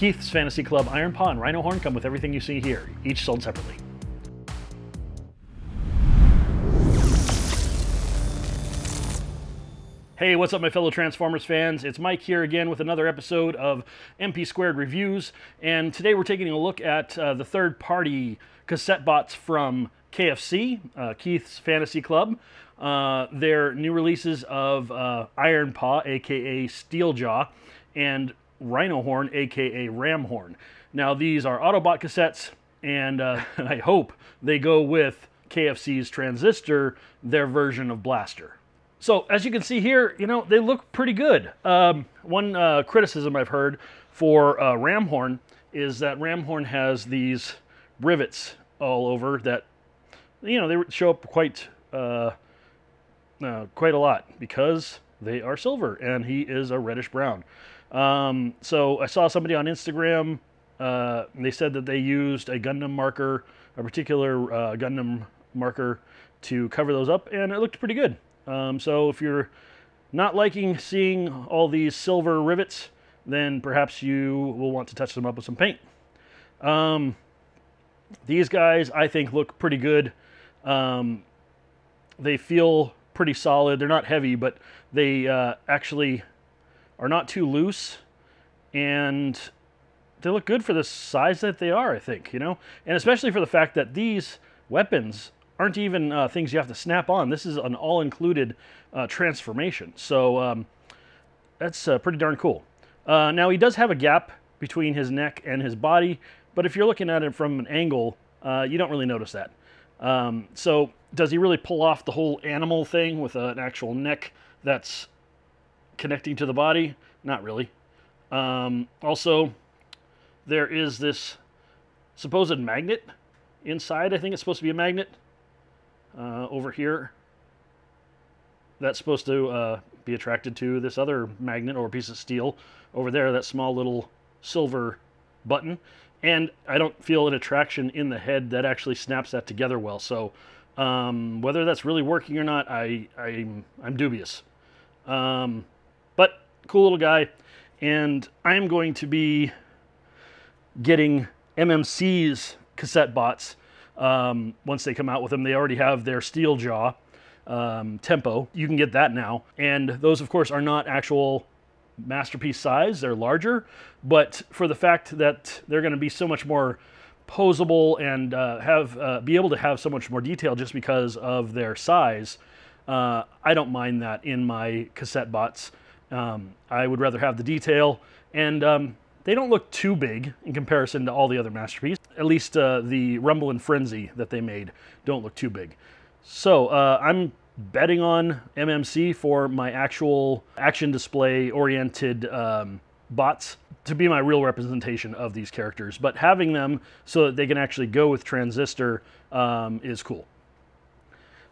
Keith's Fantasy Club, Ironpaw, and Rhino Horn come with everything you see here, each sold separately. Hey, what's up my fellow Transformers fans? It's Mike here again with another episode of MP Squared Reviews, and today we're taking a look at the third-party cassette bots from KFC, Keith's Fantasy Club, their new releases of Ironpaw, aka Steeljaw, and Rhino Horn, aka Ramhorn. Now these are Autobot cassettes, and I hope they go with KFC's Transistor, their version of Blaster. So, as you can see here, you know, they look pretty good. One criticism I've heard for Ramhorn is that Ramhorn has these rivets all over that, you know, they show up quite a lot because they are silver and he is a reddish brown. So, I saw somebody on Instagram, they said that they used a Gundam marker, a particular Gundam marker to cover those up, and it looked pretty good. So if you're not liking seeing all these silver rivets, then perhaps you will want to touch them up with some paint. These guys, I think, look pretty good. They feel pretty solid. They're not heavy, but they actually are not too loose. And they look good for the size that they are, I think, you know? And especially for the fact that these weapons aren't even things you have to snap on. This is an all-included transformation. So that's pretty darn cool. Now, he does have a gap between his neck and his body, but if you're looking at it from an angle, you don't really notice that. So does he really pull off the whole animal thing with an actual neck that's connecting to the body? Not really. Also, there is this supposed magnet inside. I think it's supposed to be a magnet. Over here, that's supposed to be attracted to this other magnet or piece of steel over there, that small little silver button. And I don't feel an attraction in the head that actually snaps that together well. So whether that's really working or not, I'm dubious. But cool little guy. And I'm going to be getting MMC's cassette bots. Once they come out with them, they already have their Steeljaw Tempo. You can get that now. And those, of course, are not actual Masterpiece size. They're larger. But for the fact that they're going to be so much more posable and be able to have so much more detail just because of their size, I don't mind that in my cassette bots. I would rather have the detail. And they don't look too big in comparison to all the other Masterpiece. At least the Rumble and Frenzy that they made don't look too big. So I'm betting on MMC for my actual action display-oriented bots to be my real representation of these characters. But having them so that they can actually go with Transistor is cool.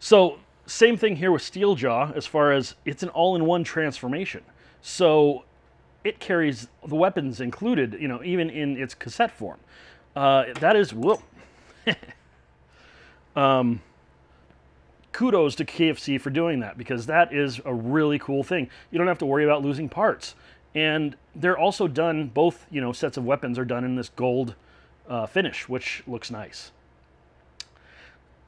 So same thing here with Steeljaw, as far as it's an all-in-one transformation. So it carries the weapons included, you know, even in its cassette form. That is, whoa. Kudos to KFC for doing that, because that is a really cool thing. You don't have to worry about losing parts. And they're also done, both, you know, sets of weapons are done in this gold finish, which looks nice.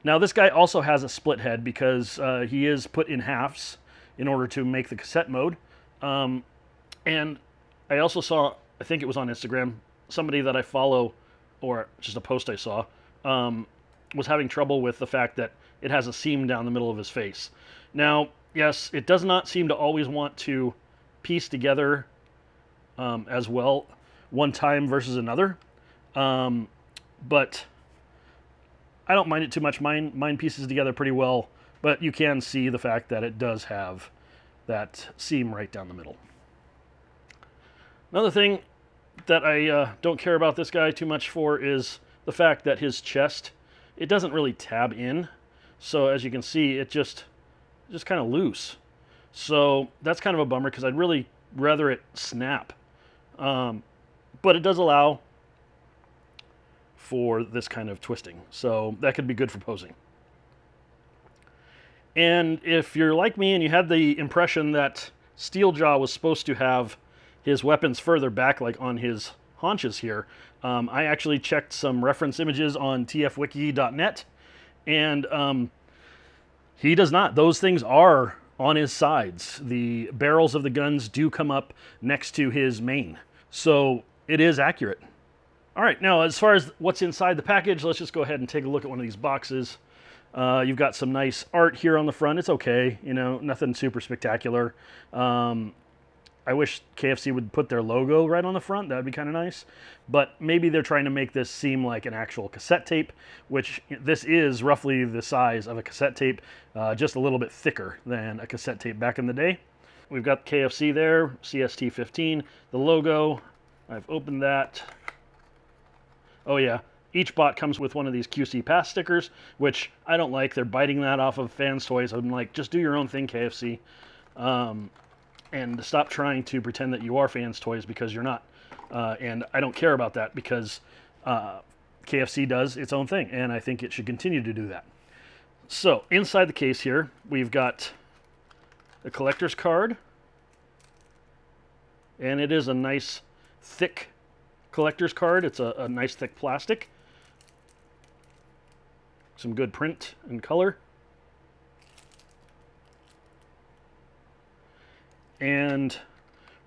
Now this guy also has a split head because he is put in halves in order to make the cassette mode. And I also saw, I think it was on Instagram, somebody that I follow, or just a post I saw, was having trouble with the fact that it has a seam down the middle of his face. Now, yes, it does not seem to always want to piece together as well one time versus another, but I don't mind it too much. Mine pieces together pretty well, but you can see the fact that it does have that seam right down the middle. Another thing that I don't care about this guy too much for is the fact that his chest, it doesn't really tab in. So as you can see, it just kind of loose. So that's kind of a bummer because I'd really rather it snap. But it does allow for this kind of twisting. So that could be good for posing. And if you're like me and you had the impression that Steeljaw was supposed to have his weapons further back, like on his haunches here. I actually checked some reference images on tfwiki.net, and he does not. Those things are on his sides. The barrels of the guns do come up next to his main. So it is accurate. All right, now as far as what's inside the package, let's just go ahead and take a look at one of these boxes. You've got some nice art here on the front. It's okay, you know, nothing super spectacular. I wish KFC would put their logo right on the front. That would be kind of nice. But maybe they're trying to make this seem like an actual cassette tape, which this is roughly the size of a cassette tape, just a little bit thicker than a cassette tape back in the day. We've got KFC there, CST-15, the logo. I've opened that. Oh yeah, each bot comes with one of these QC Pass stickers, which I don't like. They're biting that off of Fan Toys. I'm like, just do your own thing, KFC. And stop trying to pretend that you are Fan Toys, because you're not. And I don't care about that, because KFC does its own thing, and I think it should continue to do that. So inside the case here, we've got the collector's card. And it is a nice, thick collector's card. It's a nice, thick plastic. Some good print and color. And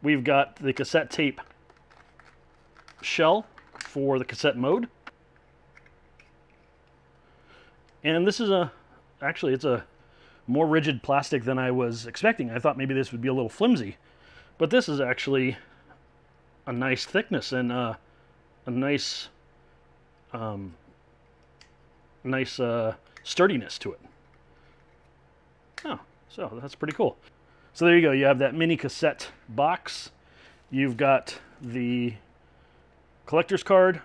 we've got the cassette tape shell for the cassette mode. And this is a, actually it's a more rigid plastic than I was expecting. I thought maybe this would be a little flimsy, but this is actually a nice thickness and a nice, sturdiness to it. Oh, so that's pretty cool. So there you go, you have that mini cassette box. You've got the collector's card.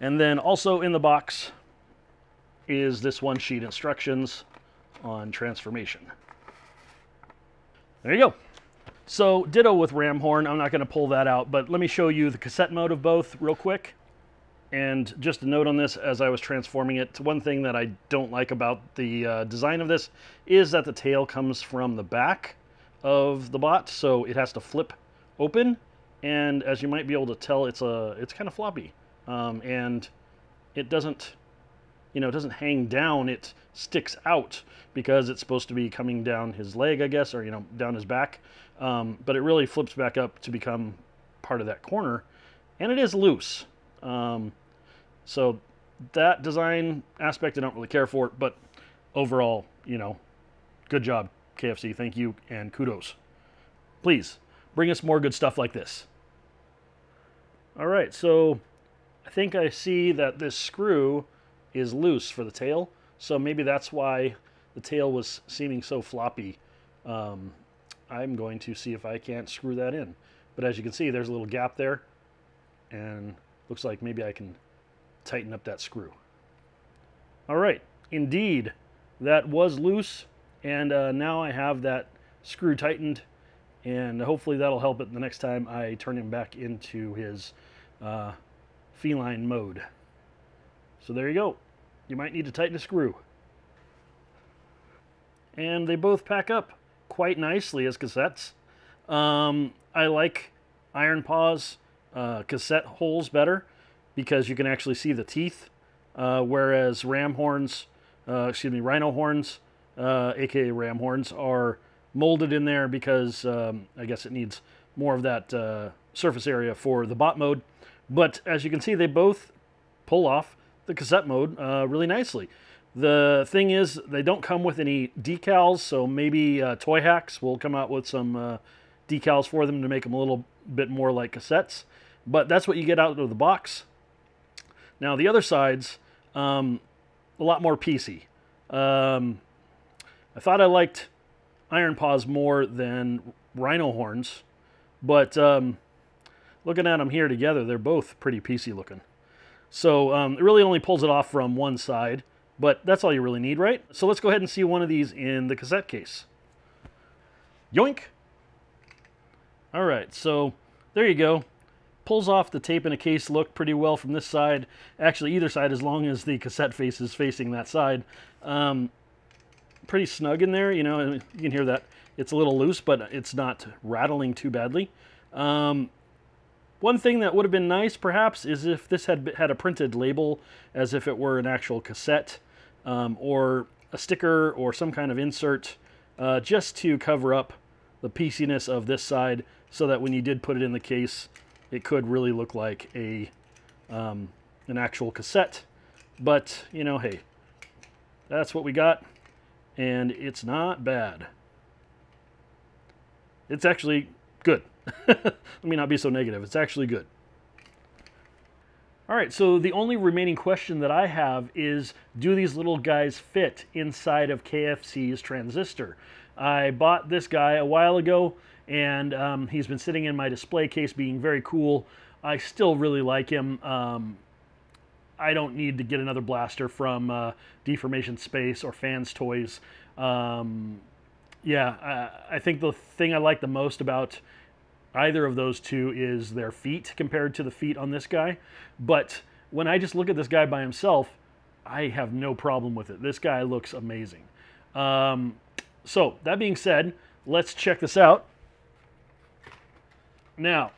And then also in the box is this one sheet instructions on transformation. There you go. So ditto with Ramhorn, I'm not gonna pull that out, but let me show you the cassette mode of both real quick. And just a note on this, as I was transforming it, one thing that I don't like about the design of this is that the tail comes from the back of the bot, so it has to flip open. And as you might be able to tell, it's kind of floppy, and it doesn't, you know, it doesn't hang down. It sticks out because it's supposed to be coming down his leg, I guess, or you know, down his back. But it really flips back up to become part of that corner, and it is loose. So that design aspect, I don't really care for it, but overall, you know, good job, KFC. Thank you and kudos. Please bring us more good stuff like this. All right, so I think I see that this screw is loose for the tail, so maybe that's why the tail was seeming so floppy. I'm going to see if I can't screw that in. But as you can see, there's a little gap there, and looks like maybe I can tighten up that screw. All right, indeed, that was loose, and now I have that screw tightened, and hopefully that'll help it the next time I turn him back into his feline mode. So there you go. You might need to tighten a screw. And they both pack up quite nicely as cassettes. I like Ironpaw's cassette holes better because you can actually see the teeth, whereas Ramhorn's, excuse me, Rhino Horn's, aka Ramhorn's, are molded in there because I guess it needs more of that surface area for the bot mode. But as you can see, they both pull off the cassette mode really nicely. The thing is, they don't come with any decals, so maybe Toy Hacks will come out with some decals for them to make them a little bit more like cassettes. But that's what you get out of the box. Now the other side's a lot more PC. I thought I liked Ironpaw's more than Rhino Horn's, but looking at them here together, they're both pretty PC looking. So it really only pulls it off from one side, but that's all you really need, right? So let's go ahead and see one of these in the cassette case. Yoink! All right, so there you go. Pulls off the tape in a case look pretty well from this side. Actually, either side, as long as the cassette face is facing that side. Pretty snug in there, you know, and you can hear that. It's a little loose, but it's not rattling too badly. One thing that would have been nice, perhaps, is if this had a printed label as if it were an actual cassette, or a sticker or some kind of insert, just to cover up the pieciness of this side so that when you did put it in the case, it could really look like a an actual cassette. But, you know, hey, that's what we got, and it's not bad. It's actually good. Let me not be so negative. It's actually good. All right, so the only remaining question that I have is, do these little guys fit inside of KFC's Transistor? I bought this guy a while ago, and he's been sitting in my display case being very cool. I still really like him. I don't need to get another Blaster from Deformation Space or Fan Toys. Yeah, I think the thing I like the most about either of those two is their feet compared to the feet on this guy. But when I just look at this guy by himself, I have no problem with it. This guy looks amazing. So that being said, let's check this out. Now,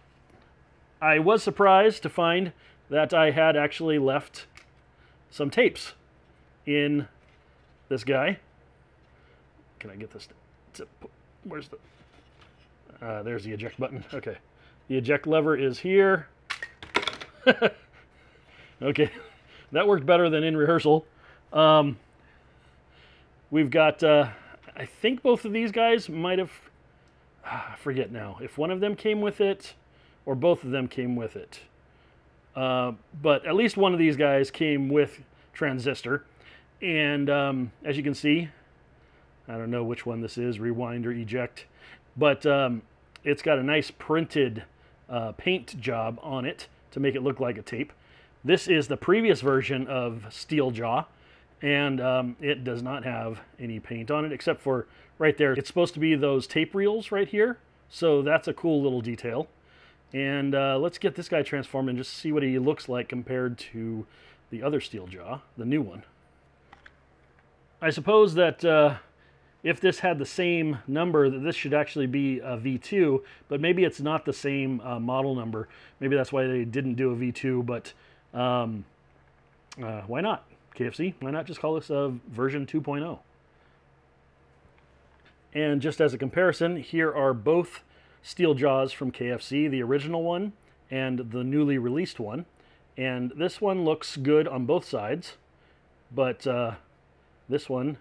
I was surprised to find that I had actually left some tapes in this guy. Can I get this to, where's the... there's the eject button. Okay. The eject lever is here. Okay. That worked better than in rehearsal. We've got, I think both of these guys might have... I forget now if one of them came with it or both of them came with it. But at least one of these guys came with Transistor. And as you can see, I don't know which one this is, Rewind or Eject. But it's got a nice printed paint job on it to make it look like a tape. This is the previous version of Steeljaw, and it does not have any paint on it except for right there. It's supposed to be those tape reels right here, so that's a cool little detail. And let's get this guy transformed and just see what he looks like compared to the other Steeljaw, the new one. I suppose that... if this had the same number, that this should actually be a V2, but maybe it's not the same model number. Maybe that's why they didn't do a V2, but why not, KFC? Why not just call this a version 2.0? And just as a comparison, here are both Steeljaws from KFC, the original one and the newly released one. And this one looks good on both sides, but this one...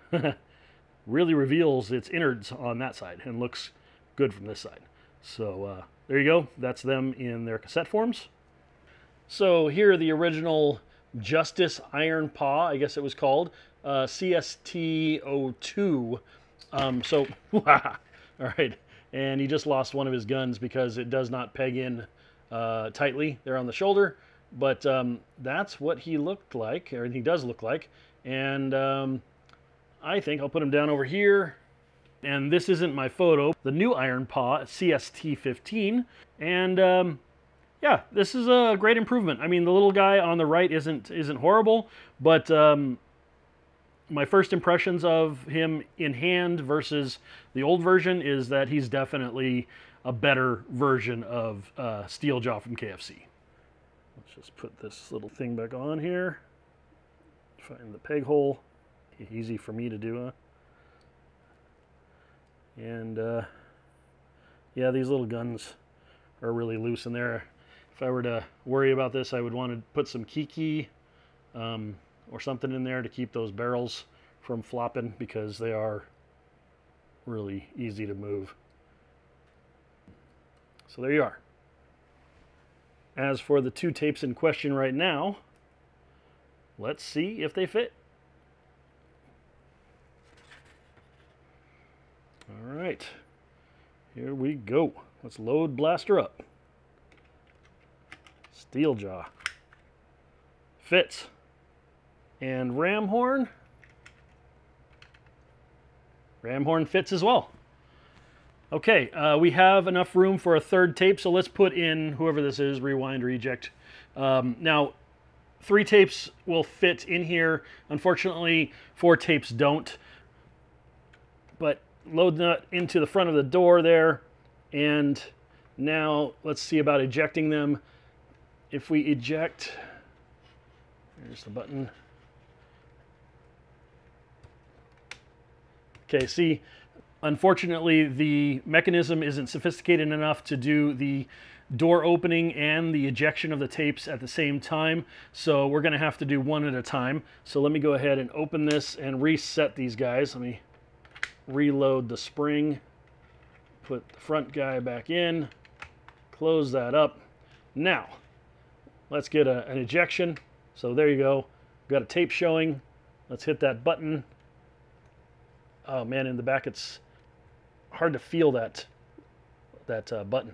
really reveals its innards on that side and looks good from this side. So there you go. That's them in their cassette forms. So here are the original Justice Ironpaw, I guess it was called, CST-02. So, all right. And he just lost one of his guns because it does not peg in tightly there on the shoulder. But that's what he looked like, or he does look like. And... I think I'll put him down over here. And this isn't my photo. The new Ironpaw, CST-15. And yeah, this is a great improvement. I mean, the little guy on the right isn't horrible, but my first impressions of him in hand versus the old version is that he's definitely a better version of Steeljaw from KFC. Let's just put this little thing back on here. Find the peg hole. Easy for me to do, huh? And yeah, these little guns are really loose in there. If I were to worry about this, I would want to put some kiki or something in there to keep those barrels from flopping, because they are really easy to move. So there you are. As for the two tapes in question right now, let's see if they fit. All right, here we go. Let's load Blaster up. Steeljaw fits. And Ramhorn. Ramhorn fits as well. Okay, we have enough room for a third tape, so let's put in whoever this is, Rewind or Eject. Now, 3 tapes will fit in here. Unfortunately, 4 tapes don't. But load that into the front of the door there, and Now let's see about ejecting them. If we eject, here's the button. Okay, see, unfortunately the mechanism isn't sophisticated enough to do the door opening and the ejection of the tapes at the same time, so we're gonna have to do one at a time. So let me go ahead and open this and reset these guys. Let me reload the spring, put the front guy back in, close that up. Now let's get an ejection. So there you go, got a tape showing. Let's hit that button. Oh man, in the back it's hard to feel that button.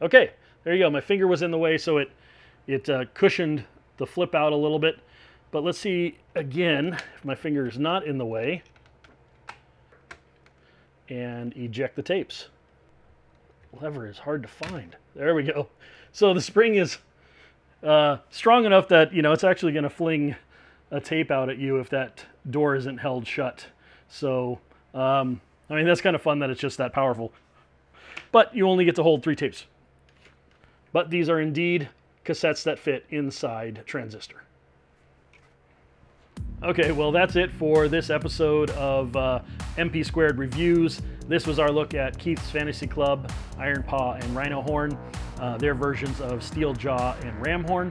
Okay, there you go. My finger was in the way, so it cushioned the flip out a little bit. But let's see again if my finger is not in the way. And eject the tapes. Lever is hard to find. There we go. So the spring is strong enough that, you know, it's actually going to fling a tape out at you if that door isn't held shut. So, I mean, that's kind of fun that it's just that powerful. But you only get to hold 3 tapes. But these are indeed cassettes that fit inside Transistor. Okay, well that's it for this episode of MP Squared Reviews. This was our look at Keith's Fantasy Club, Ironpaw, and Rhino Horn, their versions of Steeljaw and Ramhorn,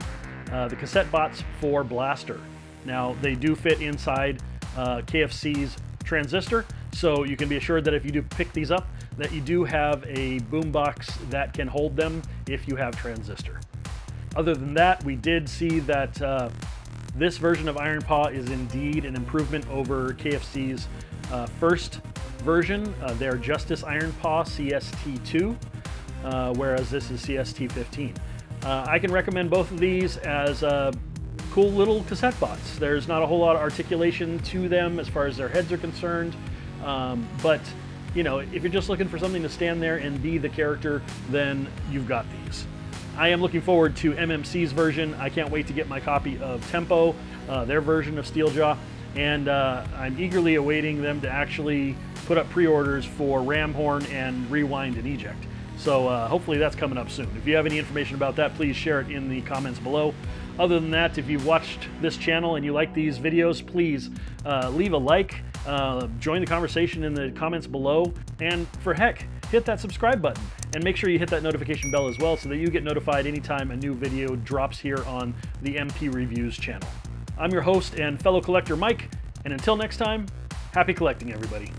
the cassette bots for Blaster. Now, they do fit inside KFC's Transistor, so you can be assured that if you do pick these up, that you do have a boombox that can hold them if you have Transistor. Other than that, we did see that this version of Ironpaw is indeed an improvement over KFC's first version, their Justice Ironpaw CST-2, whereas this is CST-15. I can recommend both of these as cool little cassette bots. There's not a whole lot of articulation to them as far as their heads are concerned, but you know, if you're just looking for something to stand there and be the character, then you've got these. I am looking forward to MMC's version. I can't wait to get my copy of Tempo, their version of Steeljaw, and I'm eagerly awaiting them to actually put up pre-orders for Ramhorn and Rewind and Eject. So hopefully that's coming up soon. If you have any information about that, please share it in the comments below. Other than that, if you've watched this channel and you like these videos, please leave a like, join the conversation in the comments below, and for heck, hit that subscribe button. And make sure you hit that notification bell as well so that you get notified anytime a new video drops here on the MP Reviews channel. I'm your host and fellow collector, Mike, and until next time, happy collecting, everybody.